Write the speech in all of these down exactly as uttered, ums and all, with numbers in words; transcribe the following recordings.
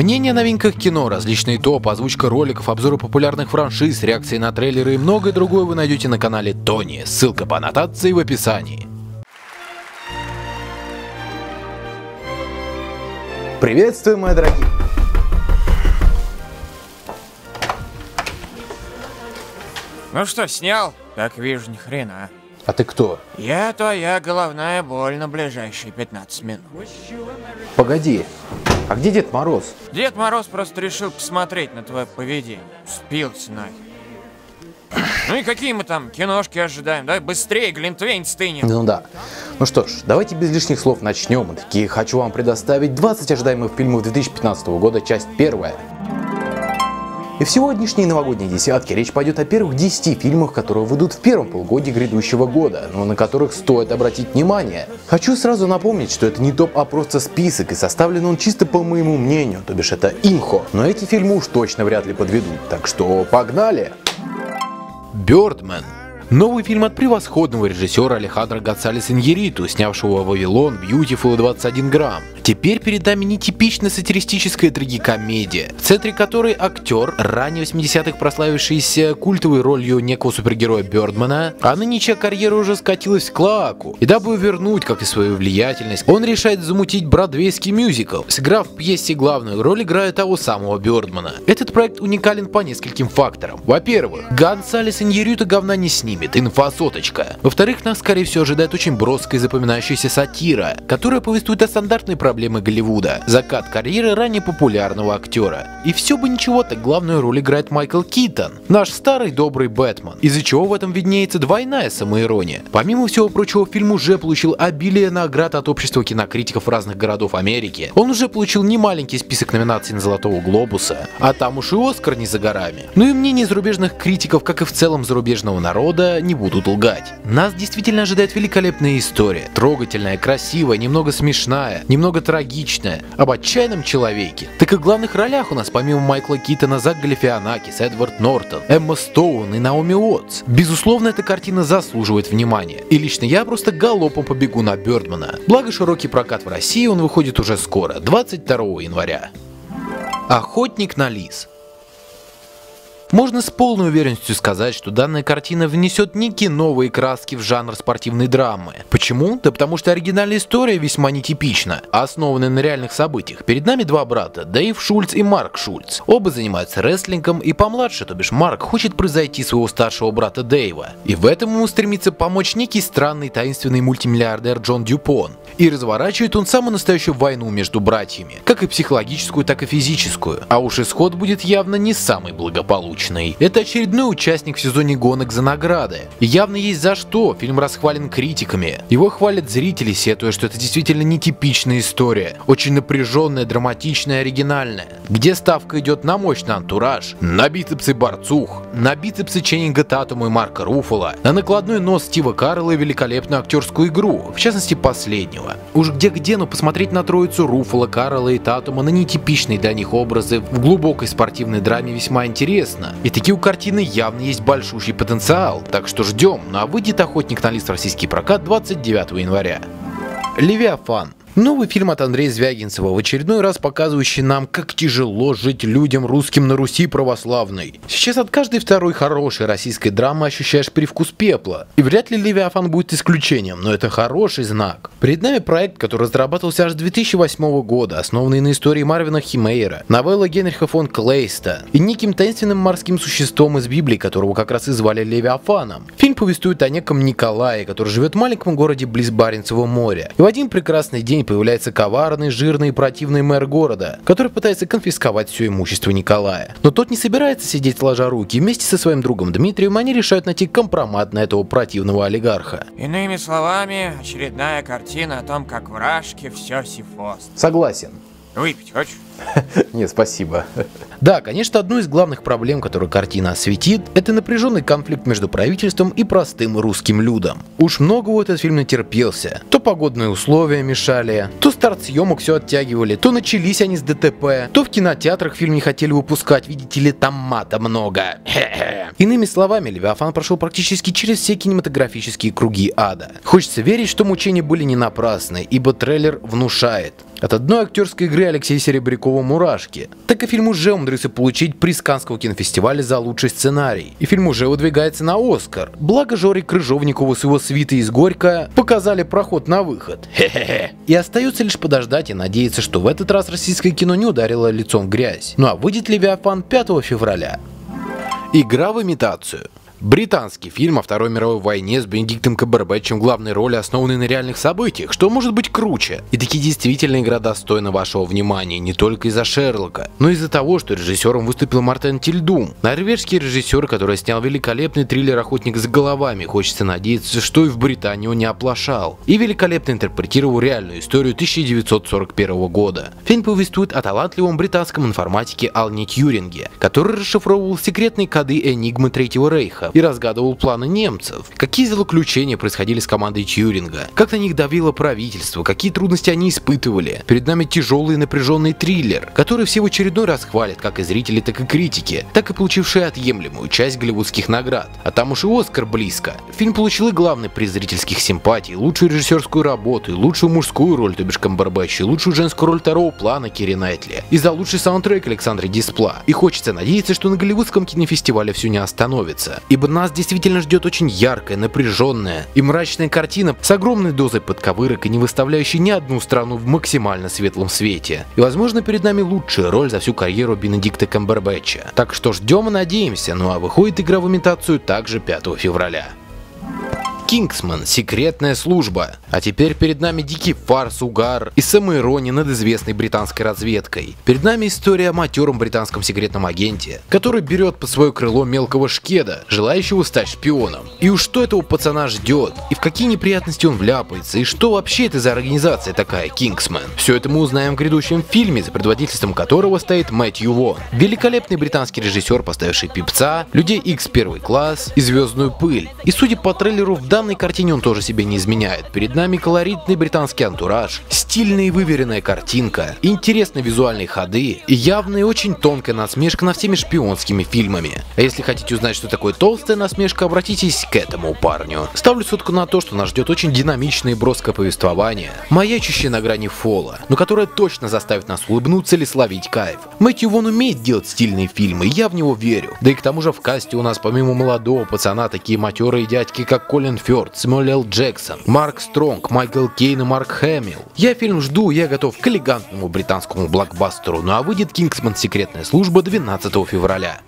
Мнения о новинках кино, различные топы, озвучка роликов, обзоры популярных франшиз, реакции на трейлеры и многое другое вы найдете на канале Tony. Ссылка по аннотации в описании. Приветствую, мои дорогие! Ну что, снял? Так вижу, ни хрена. А ты кто? Я твоя головная боль на ближайшие пятнадцать минут. Погоди, а где Дед Мороз? Дед Мороз просто решил посмотреть на твое поведение. Спился нахер. Ну и какие мы там киношки ожидаем? Давай быстрее, глинтвейн стынет. Ну да. Ну что ж, давайте без лишних слов начнем. Таки хочу вам предоставить двадцать ожидаемых фильмов две тысячи пятнадцатого года, часть первая. И в сегодняшней новогодней десятке речь пойдет о первых десяти фильмах, которые выйдут в первом полугодии грядущего года, но на которых стоит обратить внимание. Хочу сразу напомнить, что это не топ, а просто список, и составлен он чисто по моему мнению, то бишь это имхо. Но эти фильмы уж точно вряд ли подведут, так что погнали! «Бёрдмен». Новый фильм от превосходного режиссера Алехандра Гацалес, снявшего «Вавилон», «Бьютифул» и «двадцать один грамм». Теперь перед нами нетипичная сатиристическая трагикомедия, в центре которой актер, ранее восьмидесятых прославившийся культовой ролью некого супергероя Бёрдмена, а нынче карьера уже скатилась в клоаку. И дабы вернуть, как и свою влиятельность, он решает замутить бродвейский мюзикл. Сыграв в пьесе главную роль, играя того самого Бёрдмена. Этот проект уникален по нескольким факторам. Во-первых, Гонсалес Иньярриту говна не снимет. Инфосоточка. Во-вторых, нас скорее всего ожидает очень броская и запоминающаяся сатира, которая повествует о стандартной проблеме Голливуда, закат карьеры ранее популярного актера. И все бы ничего, так главную роль играет Майкл Китон, наш старый добрый Бэтмен, из-за чего в этом виднеется двойная самоирония. Помимо всего прочего, фильм уже получил обилие наград от общества кинокритиков разных городов Америки. Он уже получил немаленький список номинаций на Золотого Глобуса, а там уж и Оскар не за горами. Ну и мнение зарубежных критиков, как и в целом зарубежного народа, не будут лгать. Нас действительно ожидает великолепная история. Трогательная, красивая, немного смешная, немного трагичная, об отчаянном человеке. Так и в главных ролях у нас помимо Майкла Китона, Зак Галифианакис, Эдвард Нортон, Эмма Стоун и Наоми Уотс. Безусловно, эта картина заслуживает внимания. И лично я просто галопом побегу на Бёрдмена. Благо широкий прокат в России, он выходит уже скоро, двадцать второго января. «Охотник на лис». Можно с полной уверенностью сказать, что данная картина внесет некие новые краски в жанр спортивной драмы. Почему? Да потому что оригинальная история весьма нетипична, а основанная на реальных событиях. Перед нами два брата, Дейв Шульц и Марк Шульц. Оба занимаются рестлингом, и помладше, то бишь Марк, хочет превзойти своего старшего брата Дейва. И в этом ему стремится помочь некий странный таинственный мультимиллиардер Джон Дюпон. И разворачивает он самую настоящую войну между братьями, как и психологическую, так и физическую. А уж исход будет явно не самый благополучный. Это очередной участник в сезоне гонок за награды. И явно есть за что, фильм расхвален критиками. Его хвалят зрители, сетуя, что это действительно нетипичная история. Очень напряженная, драматичная, оригинальная. Где ставка идет на мощный антураж, на бицепсы борцух, на бицепсы Ченнинга Татума и Марка Руффало, на накладной нос Стива Карла и великолепную актерскую игру, в частности последнего. Уж где-где, но посмотреть на троицу Руффало, Карла и Татума на нетипичные для них образы в глубокой спортивной драме весьма интересно. И таки у картины явно есть большущий потенциал, так что ждем. Ну а выйдет «Охотник на лис» в российский прокат двадцать девятого января. «Левиафан». Новый фильм от Андрея Звягинцева, в очередной раз показывающий нам, как тяжело жить людям русским на Руси православной. Сейчас от каждой второй хорошей российской драмы ощущаешь привкус пепла. И вряд ли «Левиафан» будет исключением, но это хороший знак. Перед нами проект, который разрабатывался аж с две тысячи восьмого года, основанный на истории Марвина Химейра, новелла Генриха фон Клейста и неким таинственным морским существом из Библии, которого как раз и звали Левиафаном. Фильм повествует о неком Николае, который живет в маленьком городе близ Баренцева моря. И в один прекрасный день появляется коварный, жирный и противный мэр города, который пытается конфисковать все имущество Николая. Но тот не собирается сидеть сложа руки, и вместе со своим другом Дмитрием они решают найти компромат на этого противного олигарха. Иными словами, очередная картина о том, как в Рашке все сифост. Согласен. Выпить хочешь? Нет, спасибо. Да, конечно, одной из главных проблем, которую картина осветит, это напряженный конфликт между правительством и простым русским людом. Уж многого этот фильм натерпелся. То погодные условия мешали, то старт съемок все оттягивали, то начались они с ДТП, то в кинотеатрах фильм не хотели выпускать, видите ли, там мата много. Иными словами, «Левиафан» прошел практически через все кинематографические круги ада. Хочется верить, что мучения были не напрасны, ибо трейлер внушает. От одной актерской игры Алексея Серебрякова мурашки. Так и фильм уже умудрился получить приз Каннского кинофестиваля за лучший сценарий. И фильм уже выдвигается на Оскар. Благо Жоре Крыжовникову с его свитой из Горького показали проход на выход. Хе-хе-хе. И остается лишь подождать и надеяться, что в этот раз российское кино не ударило лицом в грязь. Ну а выйдет «Левиафан» пятого февраля. Игра в имитацию. Британский фильм о Второй мировой войне с Бенедиктом Камбербэтчем в главной роли, основанный на реальных событиях, что может быть круче. И таки действительно игра достойна вашего внимания не только из-за Шерлока, но и из-за того, что режиссером выступил Мартен Тильдум. Норвежский режиссер, который снял великолепный триллер «Охотник за головами», хочется надеяться, что и в Британии он не оплошал. И великолепно интерпретировал реальную историю тысяча девятьсот сорок первого года. Фильм повествует о талантливом британском информатике Алане Тьюринге, который расшифровывал секретные коды Энигмы Третьего Рейха и разгадывал планы немцев. Какие злоключения происходили с командой Тьюринга, как на них давило правительство, какие трудности они испытывали. Перед нами тяжелый и напряженный триллер, который все в очередной раз хвалят как и зрители, так и критики, так и получившие отъемлемую часть голливудских наград. А там уж и Оскар близко. Фильм получил и главный приз зрительских симпатий, лучшую режиссерскую работу, и лучшую мужскую роль, то бишь Камбербэтч, и лучшую женскую роль второго плана Кири Найтли, и за лучший саундтрек Александра Диспла. И хочется надеяться, что на голливудском кинофестивале все не остановится. Ибо нас действительно ждет очень яркая, напряженная и мрачная картина с огромной дозой подковырок и не выставляющей ни одну страну в максимально светлом свете. И возможно перед нами лучшая роль за всю карьеру Бенедикта Камбербэтча. Так что ждем и надеемся, ну а выходит игра в имитацию также пятого февраля. «Кингсман. Секретная служба». А теперь перед нами дикий фарс, угар и самоирония над известной британской разведкой. Перед нами история о матером британском секретном агенте, который берет под свое крыло мелкого шкеда, желающего стать шпионом. И уж что этого пацана ждет, и в какие неприятности он вляпается, и что вообще это за организация такая «Кингсман». Все это мы узнаем в грядущем фильме, за предводительством которого стоит Мэтью Вон, великолепный британский режиссер, поставивший «Пипца», «Людей Икс первый класс» и «Звездную пыль». И судя по трейлеру, в данной картине он тоже себе не изменяет. Перед нами колоритный британский антураж, стильная и выверенная картинка, интересные визуальные ходы и явная и очень тонкая насмешка над всеми шпионскими фильмами. А если хотите узнать, что такое толстая насмешка, обратитесь к этому парню. Ставлю сотку на то, что нас ждет очень динамичное и броское повествование, маячащее на грани фола, но которое точно заставит нас улыбнуться или словить кайф. Мэтью Вон умеет делать стильные фильмы, и я в него верю. Да и к тому же в касте у нас помимо молодого пацана такие матерые дядьки, как Колин Сэмюэл Джексон, Марк Стронг, Майкл Кейн и Марк Хэмилл. Я фильм жду, я готов к элегантному британскому блокбастеру, ну а выйдет «Кингсман. Секретная служба» двенадцатого февраля.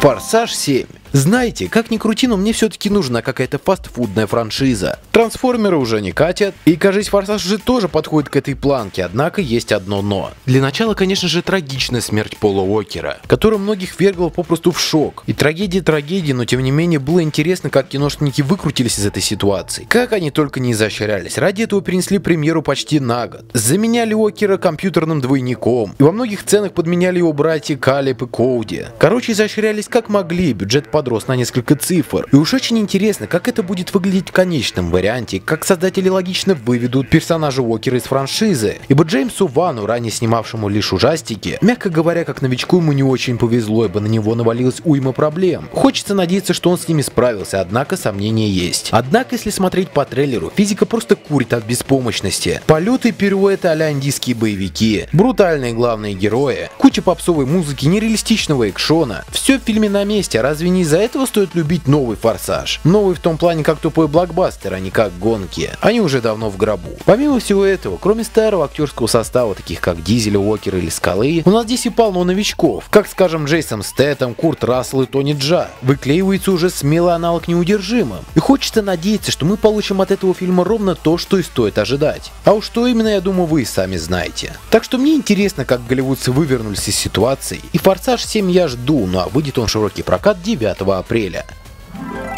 «Форсаж семь». Знаете, как ни крути, но мне все-таки нужна какая-то фастфудная франшиза. Трансформеры уже не катят, и, кажется, «Форсаж» же тоже подходит к этой планке, однако есть одно «но». Для начала, конечно же, трагичная смерть Пола Уокера, которая многих вергла попросту в шок. И трагедия трагедии, но тем не менее было интересно, как киношники выкрутились из этой ситуации. Как они только не изощрялись, ради этого перенесли премьеру почти на год. Заменяли Уокера компьютерным двойником, и во многих сценах подменяли его братья Калеб и Коуди. Короче, изощрялись как могли, бюджет под подрос на несколько цифр. И уж очень интересно, как это будет выглядеть в конечном варианте, как создатели логично выведут персонажа Уокера из франшизы. Ибо Джеймсу Вану, ранее снимавшему лишь ужастики, мягко говоря, как новичку ему не очень повезло, ибо на него навалилась уйма проблем. Хочется надеяться, что он с ними справился, однако сомнения есть. Однако, если смотреть по трейлеру, физика просто курит от беспомощности. Полеты и пируэты а-ля индийские боевики, брутальные главные герои, куча попсовой музыки, нереалистичного экшона. Все в фильме на месте, разве не из-за этого стоит любить новый «Форсаж»? Новый в том плане, как тупой блокбастер, а не как гонки. Они уже давно в гробу. Помимо всего этого, кроме старого актерского состава, таких как Дизель, Уокер или Скалы, у нас здесь и полно новичков, как, скажем, Джейсон Стэттем, Курт Рассел и Тони Джа. Выклеивается уже смелый аналог «Неудержимым». И хочется надеяться, что мы получим от этого фильма ровно то, что и стоит ожидать. А уж что именно, я думаю, вы и сами знаете. Так что мне интересно, как голливудцы вывернулись из ситуации. И «Форсаж семь» я жду, ну а выйдет он в широкий прокат девятого апреля.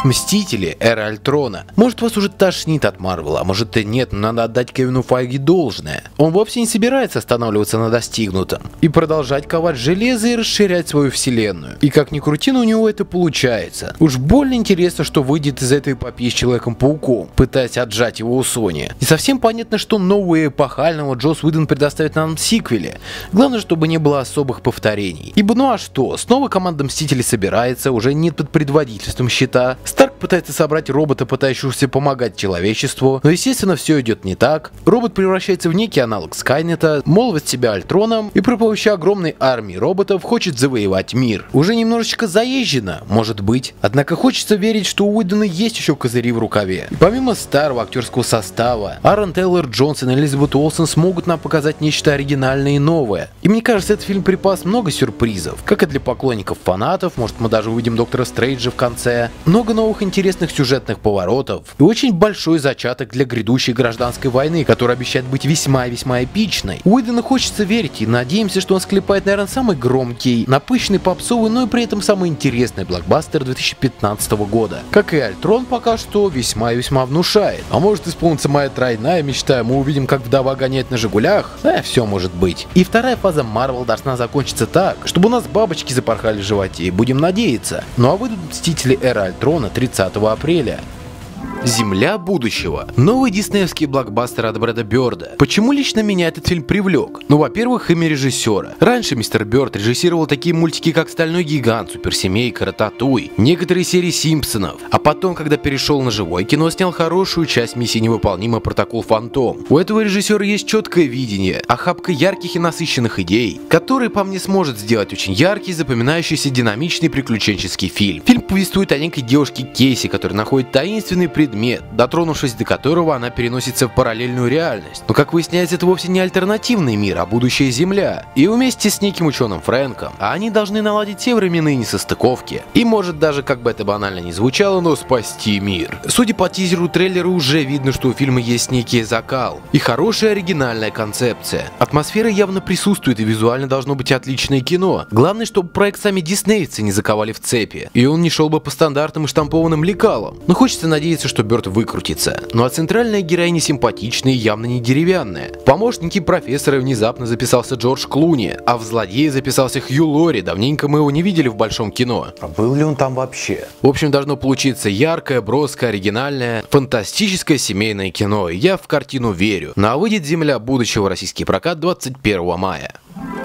«Мстители. Эра Альтрона». Может, вас уже тошнит от Марвела, а может и нет, но надо отдать Кевину Файге должное. Он вовсе не собирается останавливаться на достигнутом и продолжать ковать железо и расширять свою вселенную. И как ни крути, но у него это получается. Уж больно интересно, что выйдет из этой эпопеи с Человеком-пауком, пытаясь отжать его у Sony. И совсем понятно, что нового эпохального Джосс Уидон предоставит нам в сиквеле. Главное, чтобы не было особых повторений. Ибо ну а что, снова команда «Мстителей» собирается, уже нет под предводительством щита. Старк пытается собрать робота, пытающегося помогать человечеству, но естественно все идет не так. Робот превращается в некий аналог Скайнета, молвит себя Альтроном и при помощи огромной армии роботов хочет завоевать мир. Уже немножечко заезжено, может быть, однако хочется верить, что у Уидона есть еще козыри в рукаве. И помимо старого актерского состава, Аарон Тейлор Джонсон и Элизабет Уолсон смогут нам показать нечто оригинальное и новое. И мне кажется, этот фильм припас много сюрпризов, как и для поклонников фанатов, может мы даже увидим Доктора Стрейджа в конце, много новых интересных сюжетных поворотов и очень большой зачаток для грядущей гражданской войны, которая обещает быть весьма и весьма эпичной. Уидону хочется верить и надеемся, что он склепает, наверное, самый громкий, напыщенный, попсовый, но и при этом самый интересный блокбастер две тысячи пятнадцатого года. Как и Альтрон пока что весьма и весьма внушает. А может исполнится моя тройная мечта, мы увидим, как вдова гоняет на Жигулях? Да, все может быть. И вторая фаза Марвел должна закончиться так, чтобы у нас бабочки запорхали в животе, и будем надеяться. Ну а выйдут Мстители Эра Альтрона тридцатого апреля. Земля будущего. Новый диснеевский блокбастер от Брэда Бёрда. Почему лично меня этот фильм привлек? Ну, во-первых, имя режиссера. Раньше мистер Бёрд режиссировал такие мультики, как «Стальной гигант», «Суперсемейка», «Рататуй», некоторые серии «Симпсонов». А потом, когда перешел на живое кино, снял хорошую часть «Миссии невыполнима», «Протокол Фантом». У этого режиссера есть четкое видение, охапка ярких и насыщенных идей, который, по мне, сможет сделать очень яркий, запоминающийся, динамичный приключенческий фильм. Фильм повествует о некой девушке Кейси, которая находит таинственный предмет, дотронувшись до которого, она переносится в параллельную реальность. Но, как выясняется, это вовсе не альтернативный мир, а будущая Земля. И вместе с неким ученым Фрэнком. А они должны наладить те временные несостыковки. И может даже, как бы это банально не звучало, но спасти мир. Судя по тизеру трейлера, уже видно, что у фильма есть некий закал. И хорошая оригинальная концепция. Атмосфера явно присутствует и визуально должно быть отличное кино. Главное, чтобы проект сами диснеевцы не заковали в цепи. И он не шел бы по стандартным и штампованным лекалам. Но хочется надеяться, что Бёрд выкрутится. Ну а центральная героиня симпатичная и явно не деревянная. В помощники профессора внезапно записался Джордж Клуни, а в злодея записался Хью Лори, давненько мы его не видели в большом кино. А был ли он там вообще? В общем, должно получиться яркое, броское, оригинальное, фантастическое семейное кино, и я в картину верю. Ну а выйдет «Земля будущего» российский прокат двадцать первого мая.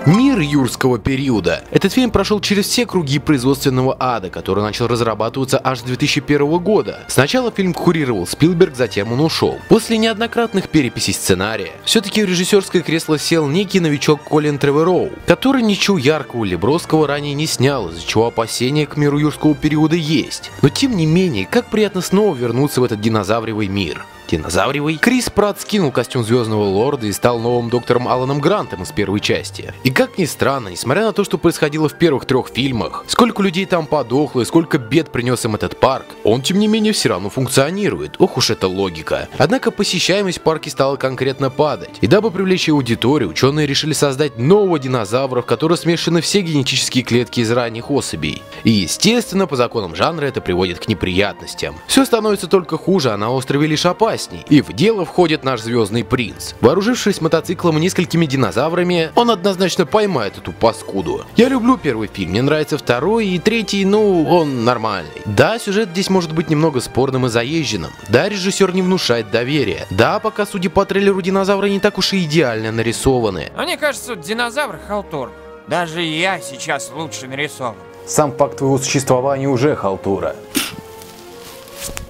Мир юрского периода. Этот фильм прошел через все круги производственного ада, который начал разрабатываться аж с две тысячи первого года. Сначала фильм курировал Спилберг, затем он ушел. После неоднократных переписей сценария, все-таки в режиссерское кресло сел некий новичок Колин Треворроу, который ничего яркого или броского ранее не снял, из-за чего опасения к миру юрского периода есть. Но тем не менее, как приятно снова вернуться в этот динозавревый мир. Динозавревый. Крис Пратт скинул костюм Звездного Лорда и стал новым доктором Аланом Грантом из первой части. И как ни странно, несмотря на то, что происходило в первых трех фильмах, сколько людей там подохло и сколько бед принес им этот парк, он тем не менее все равно функционирует. Ох уж эта логика. Однако посещаемость парки стала конкретно падать. И дабы привлечь аудиторию, ученые решили создать нового динозавра, в котором смешаны все генетические клетки из ранних особей. И естественно, по законам жанра это приводит к неприятностям. Все становится только хуже, а на острове лишь опаснее. И в дело входит наш звездный принц. Вооружившись мотоциклом и несколькими динозаврами, он однозначно поймает эту паскуду. Я люблю первый фильм, мне нравится второй и третий, ну, он нормальный. Да, сюжет здесь может быть немного спорным и заезженным. Да, режиссер не внушает доверия. Да, пока, судя по трейлеру, динозавры не так уж и идеально нарисованы. Мне кажется, динозавр халтур. Даже я сейчас лучше нарисован. Сам факт твоего существования уже халтура.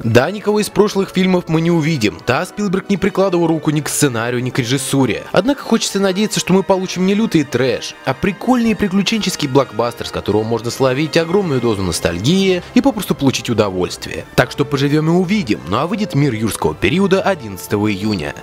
Да, никого из прошлых фильмов мы не увидим. Да, Спилберг не прикладывал руку ни к сценарию, ни к режиссуре. Однако хочется надеяться, что мы получим не лютый трэш, а прикольный приключенческий блокбастер, с которого можно словить огромную дозу ностальгии и попросту получить удовольствие. Так что поживем и увидим. Ну а выйдет «Мир юрского периода» одиннадцатого июня.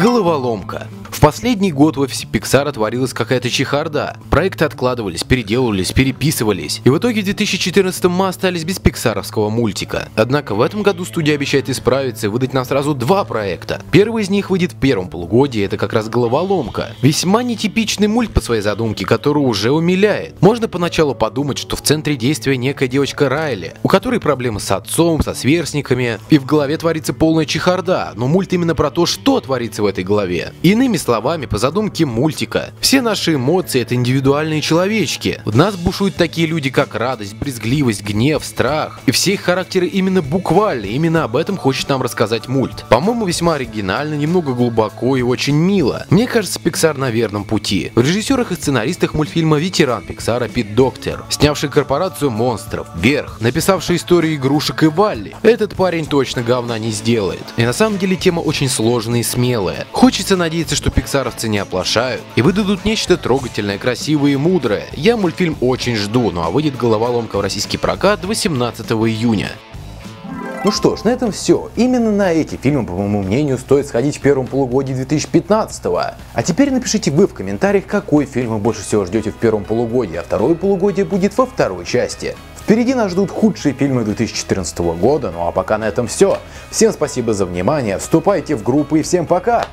Головоломка. В последний год в офисе Pixar творилась какая-то чехарда. Проекты откладывались, переделывались, переписывались. И в итоге в две тысячи четырнадцатом мы остались без пиксаровского мультика. Однако в этом году студия обещает исправиться и выдать нам сразу два проекта. Первый из них выйдет в первом полугодии, это как раз «Головоломка». Весьма нетипичный мульт по своей задумке, который уже умиляет. Можно поначалу подумать, что в центре действия некая девочка Райли, у которой проблемы с отцом, со сверстниками, и в голове творится полная чехарда. Но мульт именно про то, что творится в этой главе. Иными словами, по задумке мультика, все наши эмоции — это индивидуальные человечки. В нас бушуют такие люди, как радость, брезгливость, гнев, страх. И все их характеры именно буквально, именно об этом хочет нам рассказать мульт. По-моему, весьма оригинально, немного глубоко и очень мило. Мне кажется, Pixar на верном пути. В режиссерах и сценаристах мультфильма ветеран Pixar Пит Доктер, снявший «Корпорацию монстров», «Вверх», написавший истории игрушек и Валли. Этот парень точно говна не сделает. И на самом деле тема очень сложная и смелая. Хочется надеяться, что пиксаровцы не оплошают и выдадут нечто трогательное, красивое и мудрое. Я мультфильм очень жду, ну а выйдет «Головоломка» в российский прокат восемнадцатого июня. Ну что ж, на этом все. Именно на эти фильмы, по моему мнению, стоит сходить в первом полугодии две тысячи пятнадцатого. А теперь напишите вы в комментариях, какой фильм вы больше всего ждете в первом полугодии, а второе полугодие будет во второй части. Впереди нас ждут худшие фильмы две тысячи четырнадцатого года, ну а пока на этом все. Всем спасибо за внимание, вступайте в группы и всем пока!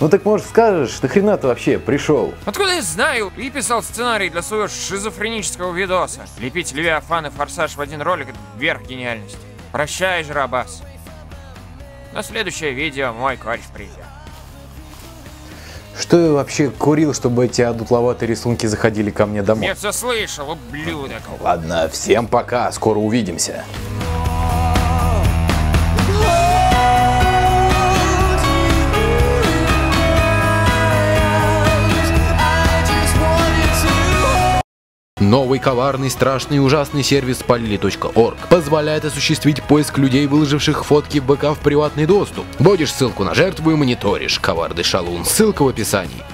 Ну так, может, скажешь, нахрена ты вообще пришел? Откуда я знаю? Ты писал сценарий для своего шизофренического видоса. Лепить Левиафан и Форсаж в один ролик — это верх гениальности. Прощай, жрабас. На следующее видео мой кореш придет. Что я вообще курил, чтобы эти одутловатые рисунки заходили ко мне домой? Я все слышал, ублюдок. Ладно, всем пока, скоро увидимся. Новый коварный, страшный и ужасный сервис Полли точка орг позволяет осуществить поиск людей, выложивших фотки в ВК в приватный доступ. Вводишь ссылку на жертву и мониторишь. Коварный шалун. Ссылка в описании.